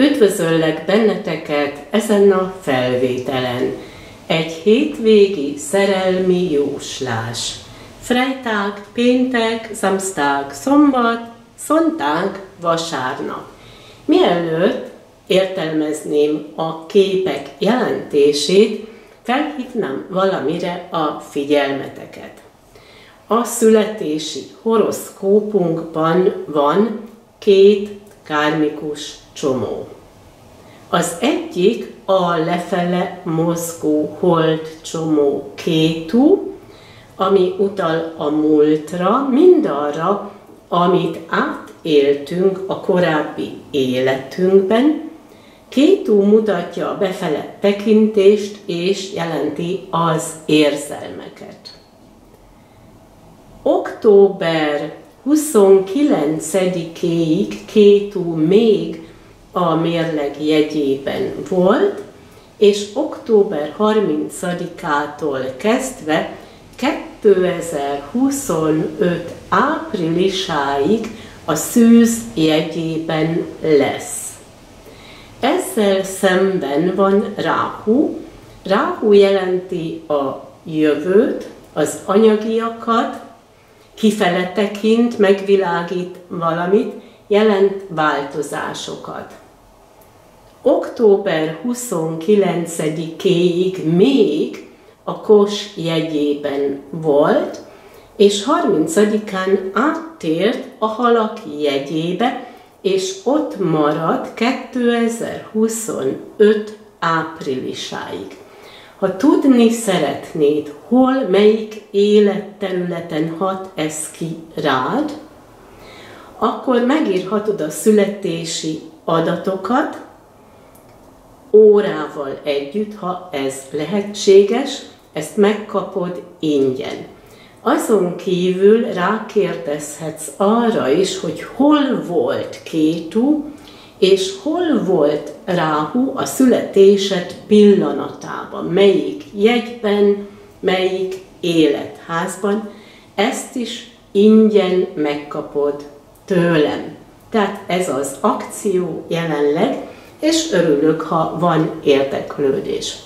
Üdvözöllek benneteket ezen a felvételen. Egy hétvégi szerelmi jóslás. Freitag, péntek, Samstag, szombat, Sonntag, vasárnap. Mielőtt értelmezném a képek jelentését, felhívnám valamire a figyelmeteket. A születési horoszkópunkban van két kármikus csomó. Az egyik a lefele mozgó hold csomó Ketu, ami utal a múltra, mindarra, amit átéltünk a korábbi életünkben. Ketu mutatja a befele tekintést és jelenti az érzelmeket. Október 29-éig Ketu még a mérleg jegyében volt, és október 30-ától kezdve 2025 áprilisáig a szűz jegyében lesz. Ezzel szemben van Rahu. Rahu jelenti a jövőt, az anyagiakat, kifele tekint, megvilágít valamit, jelent változásokat. Október 29-éig még a Kos jegyében volt, és 30-án áttért a Halak jegyébe, és ott maradt 2025 áprilisáig. Ha tudni szeretnéd, hol, melyik életterületen hat ez ki rád, akkor megírhatod a születési adatokat órával együtt, ha ez lehetséges, ezt megkapod ingyen. Azon kívül rákérdezhetsz arra is, hogy hol volt Ketu, és hol volt Rahu a születésed pillanatában, melyik jegyben, melyik életházban, ezt is ingyen megkapod tőlem. Tehát ez az akció jelenleg, és örülök, ha van érdeklődés.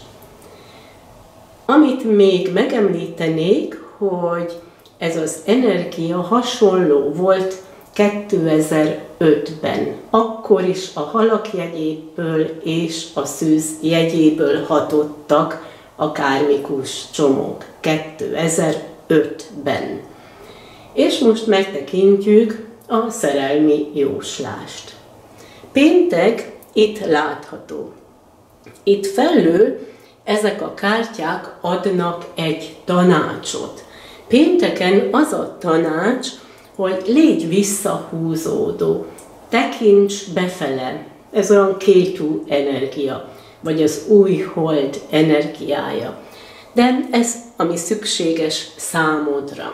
Amit még megemlítenék, hogy ez az energia hasonló volt 2005-ben. Akkor is a Halak jegyéből és a Szűz jegyéből hatottak a kármikus csomók 2005-ben. És most megtekintjük a szerelmi jóslást. Péntek itt látható. Itt felül ezek a kártyák adnak egy tanácsot. Pénteken az a tanács, hogy légy visszahúzódó, tekints befele, ez olyan Ketu energia, vagy az új hold energiája. De ez, ami szükséges számodra.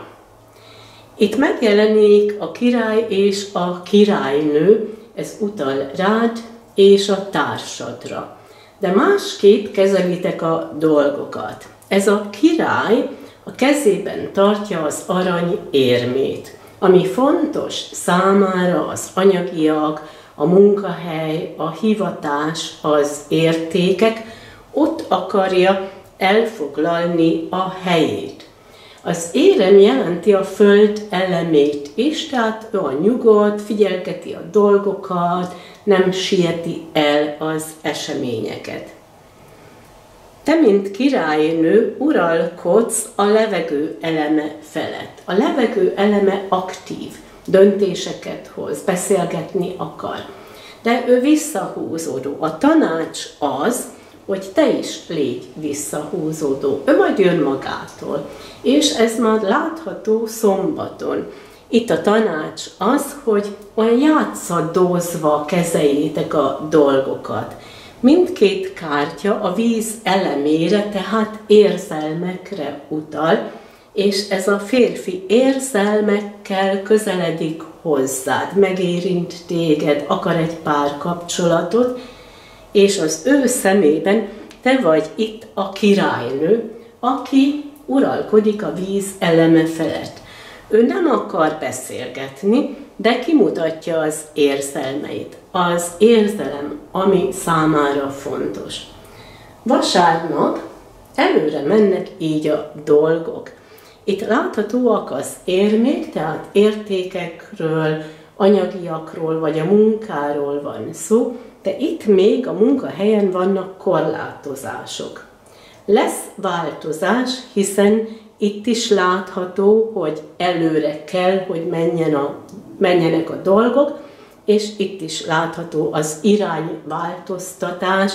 Itt megjelenik a király és a királynő, ez utal rád és a társadra. De másképp kezelitek a dolgokat. Ez a király a kezében tartja az arany érmét, ami fontos számára az anyagiak, a munkahely, a hivatás, az értékek, ott akarja elfoglalni a helyét. Az érem jelenti a föld elemét is, tehát olyan nyugodt, figyelgeti a dolgokat, nem sieti el az eseményeket. Te, mint királynő, uralkodsz a levegő eleme felett. A levegő eleme aktív, döntéseket hoz, beszélgetni akar. De ő visszahúzódó. A tanács az, hogy te is légy visszahúzódó. Ő majd jön magától. És ez már látható szombaton. Itt a tanács az, hogy olyan játszadózva kezeljétek a dolgokat. Mindkét kártya a víz elemére, tehát érzelmekre utal, és ez a férfi érzelmekkel közeledik hozzád, megérint téged, akar egy párkapcsolatot, és az ő szemében te vagy itt a királynő, aki uralkodik a víz eleme felett. Ő nem akar beszélgetni, de kimutatja az érzelmeit, az érzelem, ami számára fontos. Vasárnap előre mennek így a dolgok. Itt láthatóak az érmék, tehát értékekről, anyagiakról vagy a munkáról van szó, de itt még a munkahelyen vannak korlátozások. Lesz változás, hiszen itt is látható, hogy előre kell, hogy menjenek a dolgok, és itt is látható az irányváltoztatás.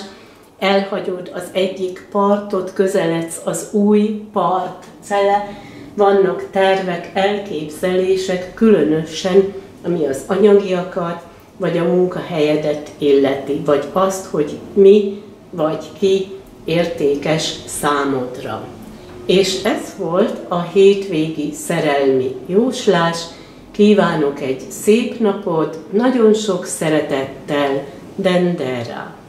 Elhagyod az egyik partot, közeledsz az új part fele. Vannak tervek, elképzelések, különösen ami az anyagiakat, vagy a munkahelyedet illeti, vagy azt, hogy mi vagy ki értékes számodra. És ez volt a hétvégi szerelmi jóslás. Kívánok egy szép napot, nagyon sok szeretettel, Dendera!